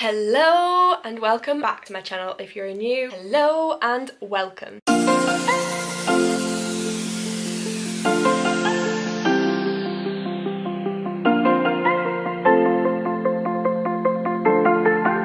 Hello and welcome back to my channel if you're new. Hello and welcome.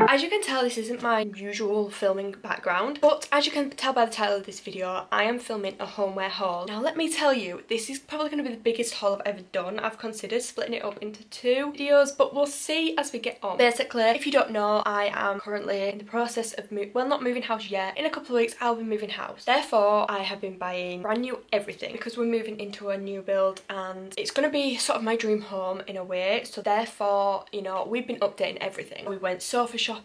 As you can tell, this isn't my usual filming background, but as you can tell by the title of this video, I am filming a homeware haul. Now let me tell you, this is probably going to be the biggest haul I've ever done. I've considered splitting it up into two videos, but we'll see as we get on. Basically, if you don't know, I am currently in the process of not moving house yet. In a couple of weeks, I'll be moving house. Therefore, I have been buying brand new everything because we're moving into a new build and it's going to be sort of my dream home in a way. So therefore, you know, we've been updating everything. We went sofa shopping.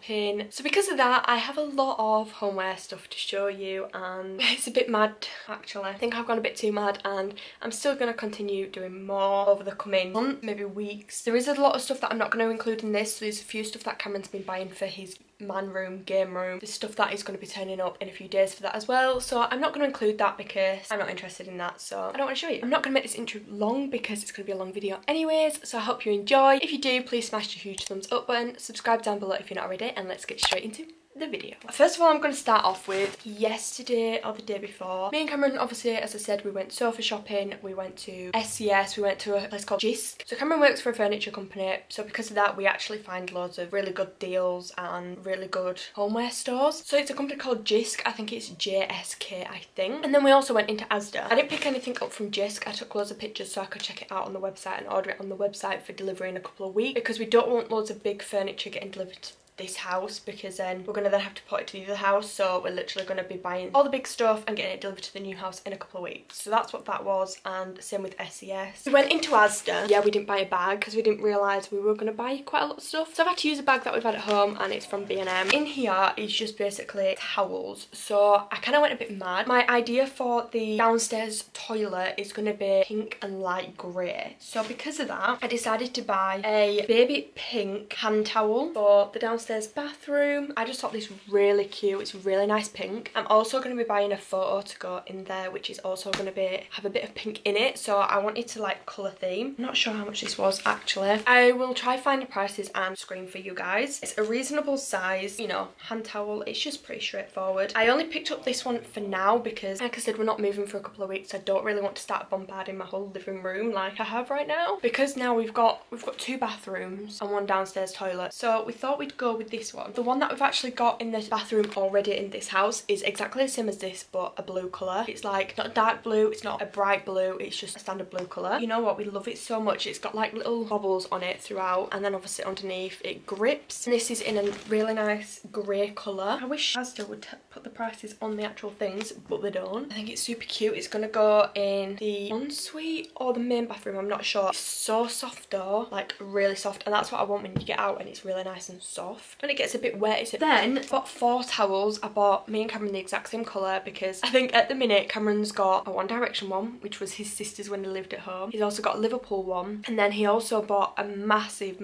So because of that, I have a lot of homeware stuff to show you and it's a bit mad actually. I think I've gone a bit too mad and I'm still going to continue doing more over the coming month, maybe weeks. There is a lot of stuff that I'm not going to include in this, so there's a few stuff that Cameron's been buying for his man room, game room. There's stuff that is going to be turning up in a few days for that as well, so I'm not going to include that because I'm not interested in that, so I don't want to show you. I'm not going to make this intro long because it's going to be a long video anyways, so I hope you enjoy. If you do, please smash the huge thumbs up button, subscribe down below if you're not already, and let's get straight into the video. First of all, I'm going to start off with yesterday or the day before. Me and Cameron, obviously, as I said, we went sofa shopping, we went to SCS, we went to a place called Jysk. So Cameron works for a furniture company, so because of that we actually find loads of really good deals and really good homeware stores. So it's a company called Jysk, I think it's JSK, I think. And then we also went into Asda. I didn't pick anything up from Jysk, I took loads of pictures so I could check it out on the website and order it on the website for delivery in a couple of weeks because we don't want loads of big furniture getting delivered to this house because then we're gonna have to put it to the other house, so we're literally gonna be buying all the big stuff and getting it delivered to the new house in a couple of weeks. So that's what that was, and same with SCS. We went into Asda. Yeah, we didn't buy a bag because we didn't realise we were gonna buy quite a lot of stuff. So I've had to use a bag that we've had at home and it's from B&M. In here is just basically towels. So I kind of went a bit mad. My idea for the downstairs toilet is gonna be pink and light grey. So because of that, I decided to buy a baby pink hand towel for the downstairs bathroom. I just thought this really cute, it's really nice pink. I'm also going to be buying a photo to go in there which is also going to have a bit of pink in it, so I wanted to like colour theme. I'm not sure how much this was actually. I will try find the prices and screen for you guys. It's a reasonable size, you know, hand towel, it's just pretty straightforward. I only picked up this one for now because like I said, we're not moving for a couple of weeks. I don't really want to start bombarding my whole living room like I have right now because now we've got two bathrooms and one downstairs toilet, so we thought we'd go with this one. The one that we've actually got in the bathroom already in this house is exactly the same as this but a blue colour. It's like not dark blue, it's not a bright blue, it's just a standard blue colour. You know what, we love it so much. It's got like little bubbles on it throughout and then obviously underneath it grips. And this is in a really nice grey colour. I wish Asda would put the prices on the actual things but they don't. I think it's super cute. It's gonna go in the ensuite or the main bathroom, I'm not sure. It's so soft though, like really soft, and that's what I want when you get out and it's really nice and soft. When it gets a bit wet, it's then I bought four towels. I bought me and Cameron the exact same colour because I think at the minute Cameron's got a One Direction one, which was his sister's when they lived at home. He's also got a Liverpool one, and then he also bought a massive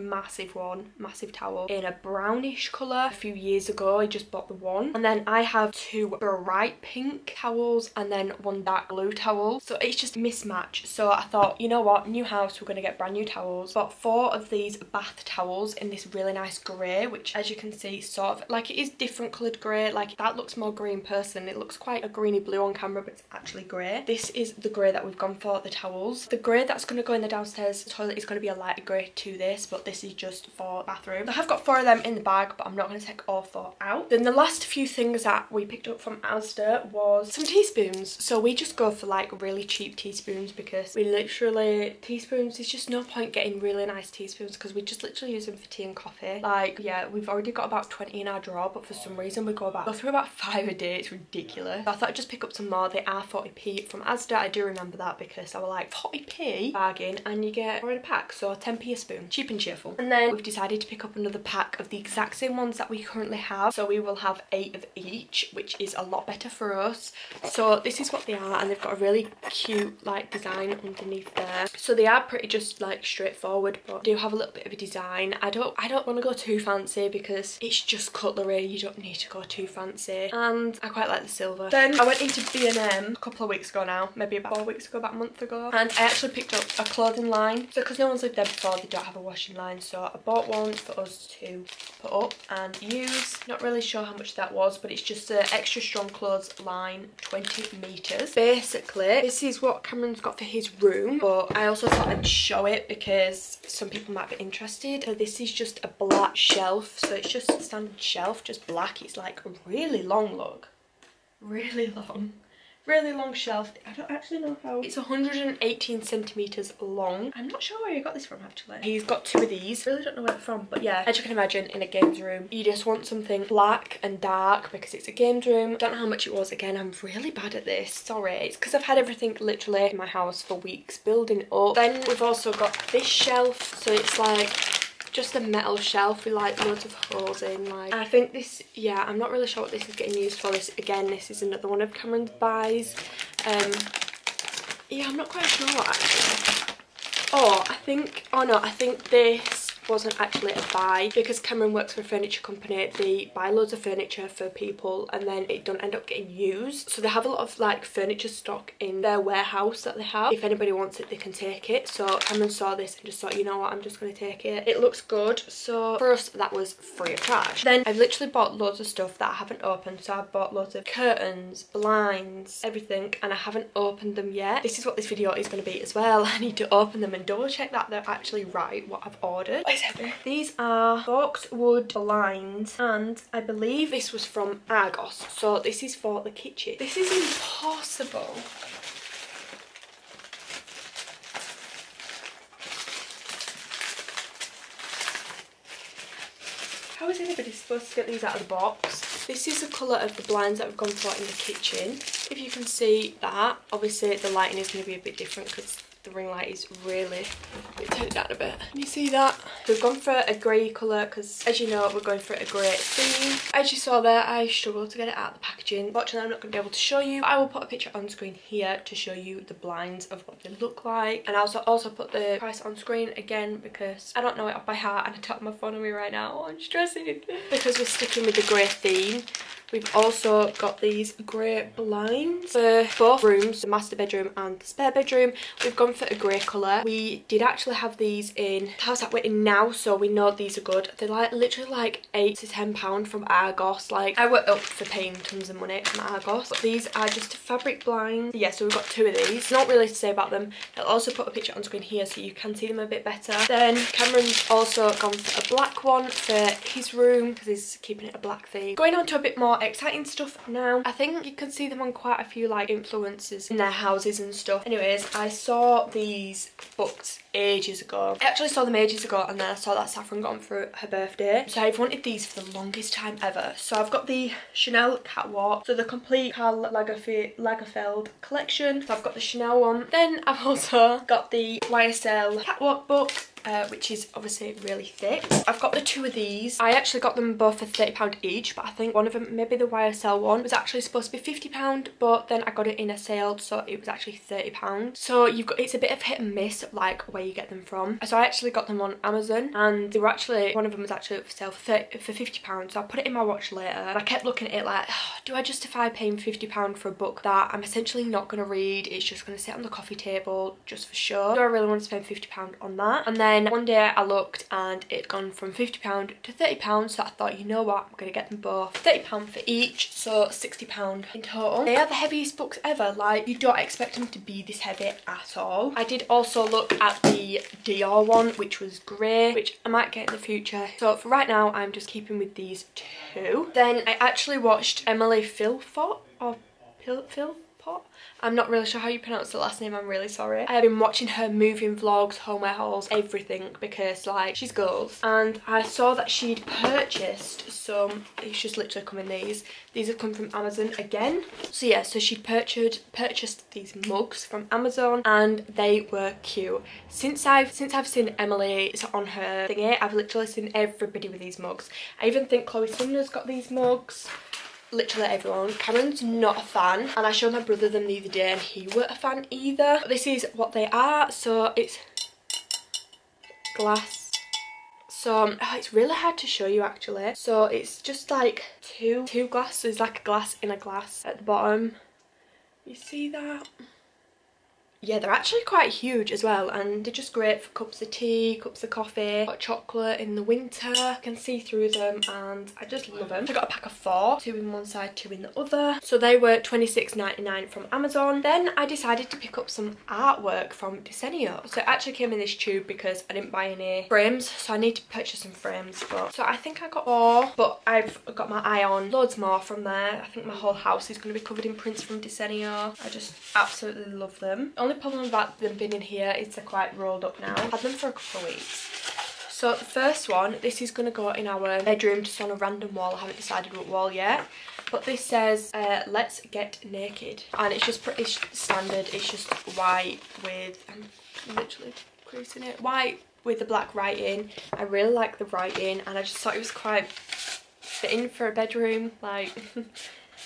towel in a brownish colour a few years ago. He just bought the one, and then I have two bright pink towels and then one dark blue towel. So it's just a mismatch. So I thought, you know what, new house, we're gonna get brand new towels. Bought four of these bath towels in this really nice grey, which as you can see sort of like it is different coloured grey. Like that looks more grey in person, it looks quite a greeny blue on camera but it's actually grey. This is the grey that we've gone for the towels. The grey that's going to go in the downstairs toilet is going to be a lighter grey to this, but this is just for bathroom. I have got four of them in the bag but I'm not going to take all four out. Then the last few things that we picked up from Asda was some teaspoons. So we just go for like really cheap teaspoons because we literally there's just no point getting really nice teaspoons because we just literally use them for tea and coffee. Like yeah, we've already got about 20 in our drawer but for some reason we go through about 5 a day. It's ridiculous. So I thought I'd just pick up some more. They are 40p from Asda. I do remember that because I was like 40p bargain and you get four in a pack, so 10p a spoon, cheap and cheerful. And then we've decided to pick up another pack of the exact same ones that we currently have, so we will have 8 of each, which is a lot better for us. So this is what they are, and they've got a really cute like design underneath there. So they are pretty just like straightforward but do have a little bit of a design. I don't want to go too fancy fancy because it's just cutlery, you don't need to go too fancy, and I quite like the silver. Then I went into B&M a couple of weeks ago now, maybe about 4 weeks ago, about a month ago, and I actually picked up a clothing line. So because no one's lived there before, they don't have a washing line, so I bought one for us to put up and use. Not really sure how much that was, but it's just an extra strong clothes line, 20 meters. Basically this is what Cameron's got for his room, but I also thought I'd show it because some people might be interested. So this is just a black shelf, so it's just a standard shelf, just black. It's like a really long look, really long shelf. I don't actually know how. It's 118 centimeters long. I'm not sure where he got this from actually. He's got two of these. I really don't know where they're from, but yeah, as you can imagine, in a games room you just want something black and dark because it's a games room. Don't know how much it was again. I'm really bad at this, sorry. It's because I've had everything literally in my house for weeks building up. Then we've also got this shelf, so it's like just a metal shelf with like loads of holes in. Like I think this, yeah, I'm not really sure what this is getting used for. This again, this is another one of Cameron's buys. Yeah, I'm not quite sure what actually. Oh, I think, oh no, I think this wasn't actually a buy because Cameron works for a furniture company. They buy loads of furniture for people and then it don't end up getting used, so they have a lot of like furniture stock in their warehouse that they have. If anybody wants it, they can take it. So Cameron saw this and just thought, you know what, I'm just going to take it, it looks good. So for us that was free of charge. Then I've literally bought loads of stuff that I haven't opened. So I've bought loads of curtains, blinds, everything, and I haven't opened them yet. This is what this video is going to be as well. I need to open them and double check that they're actually right, what I've ordered. These are boxed wood blinds, and I believe this was from Argos. So this is for the kitchen. This is impossible. How is anybody supposed to get these out of the box? This is the colour of the blinds that I've gone for in the kitchen. If you can see that, obviously the lighting is going to be a bit different because the ring light is really turned down a bit. Can you see that? We've gone for a grey colour because, as you know, we're going for a grey theme. As you saw there, I struggled to get it out of the packaging. Fortunately, I'm not going to be able to show you. I will put a picture on screen here to show you the blinds of what they look like. And I also put the price on screen again because I don't know it off by heart and I don't have my phone on me right now. I'm stressing. Because we're sticking with the grey theme. We've also got these grey blinds for both rooms, the master bedroom and the spare bedroom. We've gone for a grey colour. We did actually have these in the house that we're in now, so we know these are good. They're like literally like £8 to £10 from Argos. Like I were up for paying tons of money from Argos. But these are just fabric blinds. Yeah, so we've got two of these. Not really to say about them. I'll also put a picture on screen here so you can see them a bit better. Then Cameron's also gone for a black one for his room because he's keeping it a black theme. Going on to a bit more exciting stuff now. I think you can see them on quite a few like influencers in their houses and stuff. Anyways, I saw these booked ages ago. I actually saw them ages ago and then I saw that Saffron got them for her birthday. So I've wanted these for the longest time ever. So I've got the Chanel catwalk, so the complete Karl Lagerfeld collection. So I've got the Chanel one. Then I've also got the YSL catwalk book. Which is obviously really thick. I've got the two of these. I actually got them both for £30 each, but I think one of them, maybe the YSL one, was actually supposed to be £50, but then I got it in a sale, so it was actually £30. So you've got, it's a bit of hit and miss, like where you get them from. So I actually got them on Amazon, and they were actually, one of them was actually for sale for £50. So I put it in my watch later, and I kept looking at it like, oh, do I justify paying £50 for a book that I'm essentially not going to read? It's just going to sit on the coffee table just for sure. Do I really want to spend £50 on that? And then one day I looked and it'd gone from £50 to £30, so I thought, you know what, I'm gonna get them both. £30 for each, so £60 in total. They are the heaviest books ever. Like, you don't expect them to be this heavy at all. I did also look at the Dior one, which was grey, which I might get in the future. So for right now, I'm just keeping with these two. Then I actually watched Emily Philfort, or Phil? I'm not really sure how you pronounce the last name, I'm really sorry. I have been watching her moving vlogs, homeware hauls, everything, because like she's gold. And I saw that she'd purchased some, it's just literally come in these have come from Amazon again. So yeah, so she purchased these mugs from Amazon and they were cute. Since I've seen Emily, it's on her thingy, I've literally seen everybody with these mugs. I even think Chloe Sumner's got these mugs. Literally everyone. Cameron's not a fan, and I showed my brother them the other day and he weren't a fan either. But this is what they are. So it's glass So it's really hard to show you actually. So it's just like two glasses, like a glass in a glass at the bottom. You see that? Yeah, they're actually quite huge as well, and they're just great for cups of tea, cups of coffee, hot chocolate in the winter. I can see through them and I just love them. I got a pack of 4, 2 in one side, 2 in the other. So they were £26.99 from Amazon. Then I decided to pick up some artwork from Decenio. So it actually came in this tube because I didn't buy any frames, so I need to purchase some frames. But so I think I got 4, but I've got my eye on loads more from there. I think my whole house is going to be covered in prints from Decenio. I just absolutely love them. Only problem about them being in here is they're quite rolled up now. I've had them for a couple of weeks. So the first one, this is going to go in our bedroom, just on a random wall. I haven't decided what wall yet. But this says, let's get naked. And it's just pretty standard. It's just white with, I'm literally creasing it, white with the black writing. I really like the writing and I just thought it was quite fitting for a bedroom. Like...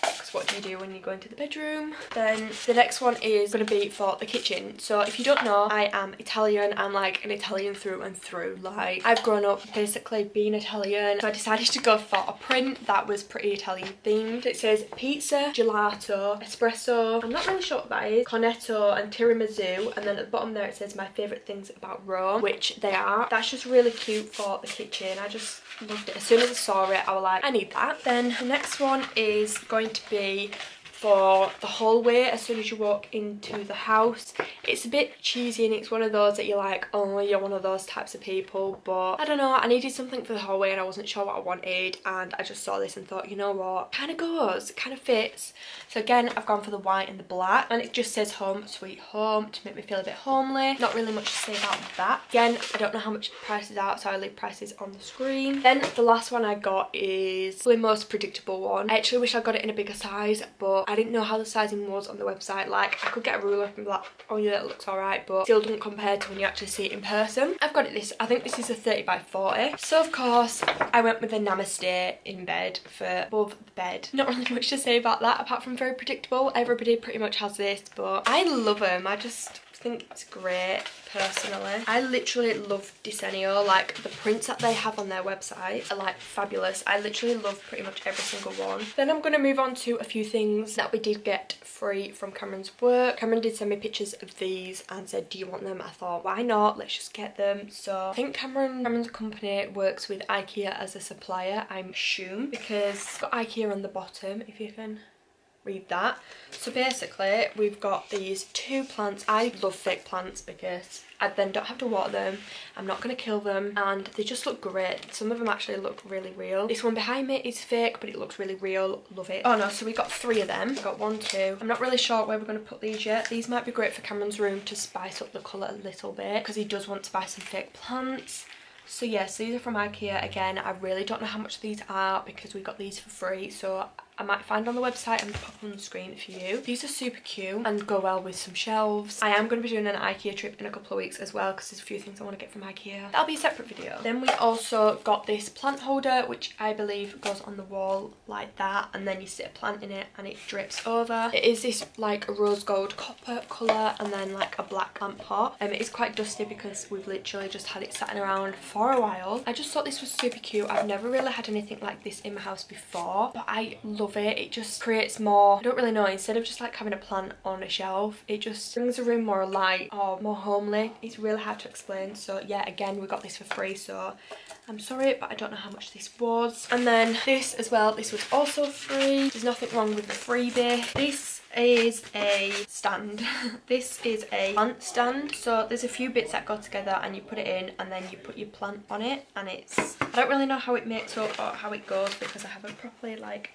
because what do you do when you go into the bedroom? Then the next one is going to be for the kitchen. So if you don't know, I am Italian. I'm like an Italian through and through. Like, I've grown up basically being Italian. So I decided to go for a print that was pretty Italian themed. It says pizza, gelato, espresso. I'm not really sure what that is. Cornetto and tiramisu. And then at the bottom there it says my favourite things about Rome, which they are. That's just really cute for the kitchen. I just loved it. As soon as I saw it, I was like, I need that. Then the next one is going to be for the hallway as soon as you walk into the house. It's a bit cheesy and it's one of those that you're like, oh, you're one of those types of people, but I don't know, I needed something for the hallway and I wasn't sure what I wanted, and I just saw this and thought, you know what, kind of goes, kind of fits. So again, I've gone for the white and the black, and it just says home sweet home to make me feel a bit homely. Not really much to say about that. Again, I don't know how much the prices are, so I leave prices on the screen. Then the last one I got is the most predictable one. I actually wish I got it in a bigger size, but I didn't know how the sizing was on the website. Like, I could get a ruler and be like, oh yeah, it looks alright, but still doesn't compare to when you actually see it in person. I've got it this, I think this is a 30 by 40. So of course I went with a namaste in bed for above the bed. Not really much to say about that apart from very predictable. Everybody pretty much has this, but I love them. I just think it's great. Personally, I literally love Decenio. Like, the prints that they have on their website are like fabulous. I literally love pretty much every single one. Then I'm going to move on to a few things that we did get free from Cameron's work. Cameron did send me pictures of these and said, do you want them? I thought, why not, let's just get them. So I think Cameron's company works with IKEA as a supplier, I'm assume, because it's got IKEA on the bottom if you can read that. So basically we've got these 2 plants. I love fake plants because I then don't have to water them, I'm not going to kill them, and they just look great. Some of them actually look really real. This one behind me is fake, but it looks really real. Love it. Oh no, so we got 3 of them. We got 1, 2. I'm not really sure where we're going to put these yet. These might be great for Cameron's room to spice up the colour a little bit, because he does want to buy some fake plants. So yes, these are from IKEA again. I really don't know how much these are because we got these for free, so I might find on the website and pop on the screen for you. These are super cute and go well with some shelves. I am going to be doing an IKEA trip in a couple of weeks as well, because there's a few things I want to get from IKEA. That'll be a separate video. Then we also got this plant holder, which I believe goes on the wall like that, and then you sit a plant in it and it drips over. It is this like a rose gold copper colour and then like a black plant pot. It is quite dusty because we've literally just had it sitting around for a while. I just thought this was super cute. I've never really had anything like this in my house before, but I love it. It just creates more, I don't really know, instead of just like having a plant on a shelf, it just brings the room more alight or more homely. It's really hard to explain. So yeah, again, we got this for free, so I'm sorry, but I don't know how much this was. And then this as well, this was also free. There's nothing wrong with the freebie. This is a stand. This is a plant stand. So there's a few bits that go together and you put it in and then you put your plant on it, and it's, I don't really know how it makes up or how it goes because I haven't properly like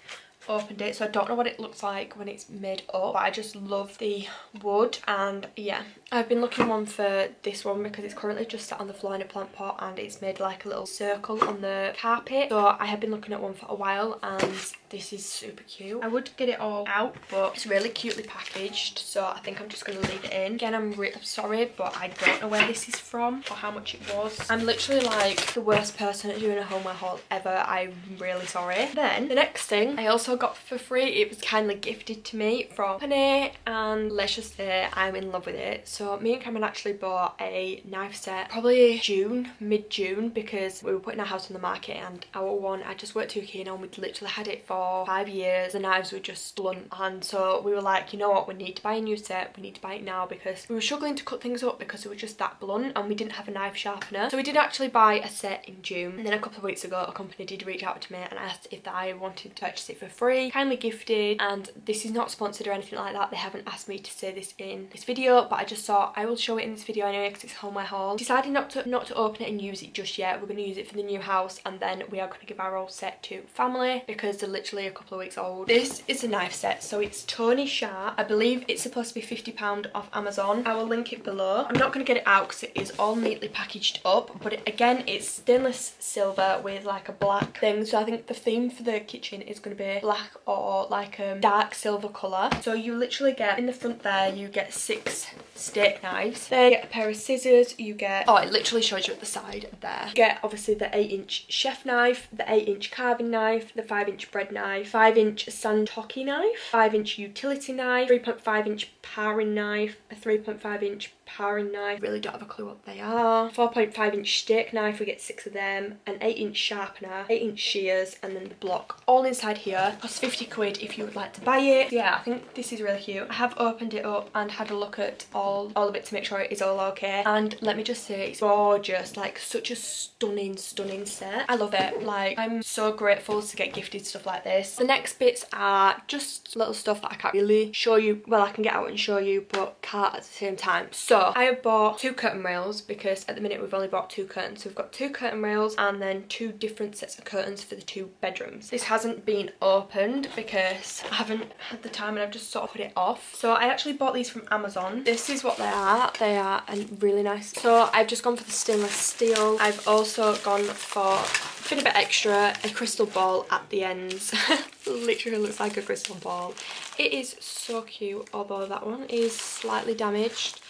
opened it, so I don't know what it looks like when it's made up, but I just love the wood. And yeah, I've been looking one for this one because it's currently just sat on the floor in a plant pot and it's made like a little circle on the carpet, so I have been looking at one for a while, and this is super cute. I would get it all out, but it's really cutely packaged, so I think I'm just going to leave it in. Again, I'm really sorry, but I don't know where this is from or how much it was. I'm literally like the worst person at doing a homeware haul ever. I'm really sorry. Then the next thing, I also also got for free. It was kindly gifted to me from Honey, and let's just say I'm in love with it. So me and Cameron actually bought a knife set probably mid-June, because we were putting our house on the market, and our one, I just worked at IKEA and we'd literally had it for 5 years. The knives were just blunt, and so we were like, you know what, we need to buy a new set, we need to buy it now, because we were struggling to cut things up because they were just that blunt and we didn't have a knife sharpener. So we did actually buy a set in June, and then a couple of weeks ago a company did reach out to me and asked if I wanted to purchase it for free, kindly gifted, and this is not sponsored or anything like that. They haven't asked me to say this in this video, but I just thought I will show it in this video anyway because it's homeware haul. Decided not to open it and use it just yet. We're going to use it for the new house, and then we are going to give our old set to family because they're literally a couple of weeks old. This is a knife set, so it's Tony Sharp. I believe it's supposed to be £50 off Amazon. I will link it below. I'm not going to get it out because it is all neatly packaged up, but again, it's stainless silver with like a black thing, so I think the theme for the kitchen is going to be black or like a dark silver colour. So you literally get, in the front there, you get 6 steak knives. Then you get a pair of scissors, you get, oh, it literally shows you at the side there. You get obviously the 8-inch chef knife, the 8-inch carving knife, the 5-inch bread knife, 5-inch santoki knife, 5-inch utility knife, 3.5-inch paring knife, a 3.5-inch paring knife, really don't have a clue what they are, 4.5-inch steak knife, we get 6 of them, an 8-inch sharpener, 8-inch shears, and then the block, all inside here. Costs 50 quid if you would like to buy it. Yeah, I think this is really cute. I have opened it up and had a look at all of it to make sure it is all okay, and let me just say it's gorgeous. Like, such a stunning set. I love it. Like, I'm so grateful to get gifted stuff like this. The next bits are just little stuff that I can't really show you. Well, I can get out and show you, but can't at the same time. So I have bought 2 curtain rails because at the minute we've only bought 2 curtains. So we've got 2 curtain rails and then 2 different sets of curtains for the 2 bedrooms. This hasn't been opened because I haven't had the time and I've just sort of put it off. So I actually bought these from Amazon. This is what they are. They are really nice. So I've just gone for the stainless steel. I've also gone for, it's been a bit extra, a crystal ball at the ends. Literally looks like a crystal ball. It is so cute, although that one is slightly damaged.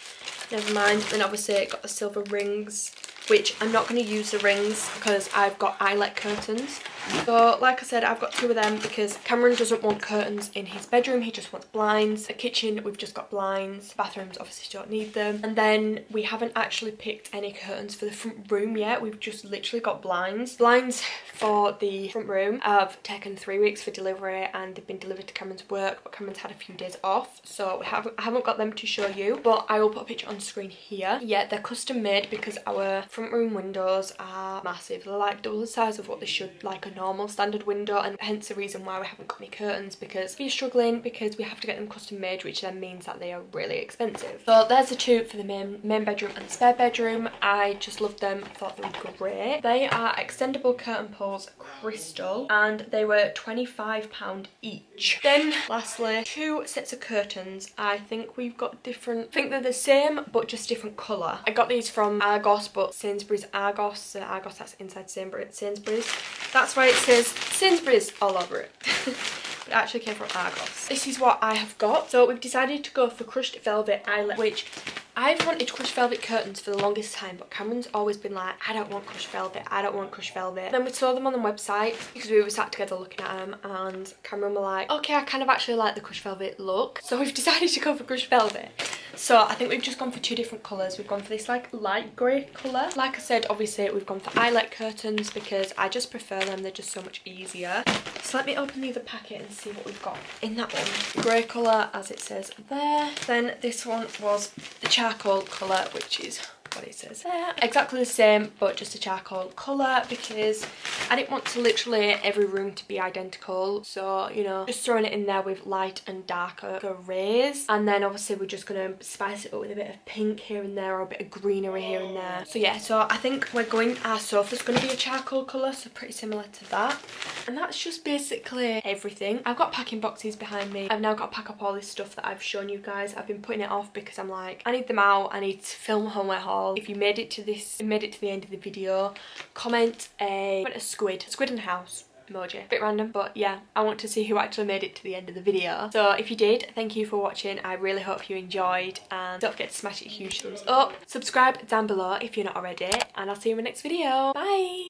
Never mind. Then obviously I got the silver rings, which I'm not going to use the rings because I've got eyelet curtains. So like I said, I've got 2 of them because Cameron doesn't want curtains in his bedroom, he just wants blinds. The kitchen, we've just got blinds. Bathrooms, obviously don't need them. And then we haven't actually picked any curtains for the front room yet. We've just literally got blinds. Blinds for the front room have taken 3 weeks for delivery and they've been delivered to Cameron's work, but Cameron's had a few days off, so I haven't got them to show you, but I will put a picture on screen here. Yeah, they're custom made because our front room windows are massive. They're like double the size of what they should, like a normal standard window, and hence the reason why we haven't got any curtains, because we're struggling because we have to get them custom made, which then means that they are really expensive. So there's the 2 for the main bedroom and the spare bedroom. I just loved them. I thought they were great. They are extendable curtain poles crystal and they were £25 each. Then lastly, 2 sets of curtains. I think we've got different, I think they're the same but just different colour. I got these from Argos, but Sainsbury's Argos, so Argos, that's inside Sainsbury's. That's why it says Sainsbury's all over it. It actually came from Argos. This is what I have got. So we've decided to go for crushed velvet eyelet, which I've wanted crushed velvet curtains for the longest time, but Cameron's always been like, I don't want crushed velvet, I don't want crushed velvet. And then we saw them on the website because we were sat together looking at them, and Cameron were like, okay, I kind of actually like the crushed velvet look. So we've decided to go for crushed velvet. So I think we've just gone for 2 different colours. We've gone for this like light grey colour. Like I said, obviously we've gone for eyelet curtains because I just prefer them, they're just so much easier. So let me open the other packet and see what we've got in that one. Grey colour, as it says there. Then this one was the charcoal colour, which is what it says there. Exactly the same, but just a charcoal colour, because I didn't want to literally every room to be identical. So, you know, just throwing it in there with light and darker grays. And then obviously we're just going to spice it up with a bit of pink here and there, or a bit of greenery here and there. So yeah, so I think we're going, our sofa's going to be a charcoal colour, so pretty similar to that. And that's just basically everything. I've got packing boxes behind me. I've now got to pack up all this stuff that I've shown you guys. I've been putting it off because I'm like, I need them out, I need to film homeware haul. If you made it to the end of the video, comment a squid in the house emoji. Bit random, but yeah, I want to see who actually made it to the end of the video. So if you did, thank you for watching. I really hope you enjoyed, and don't forget to smash a huge thumbs up. Subscribe down below if you're not already, and I'll see you in my next video. Bye.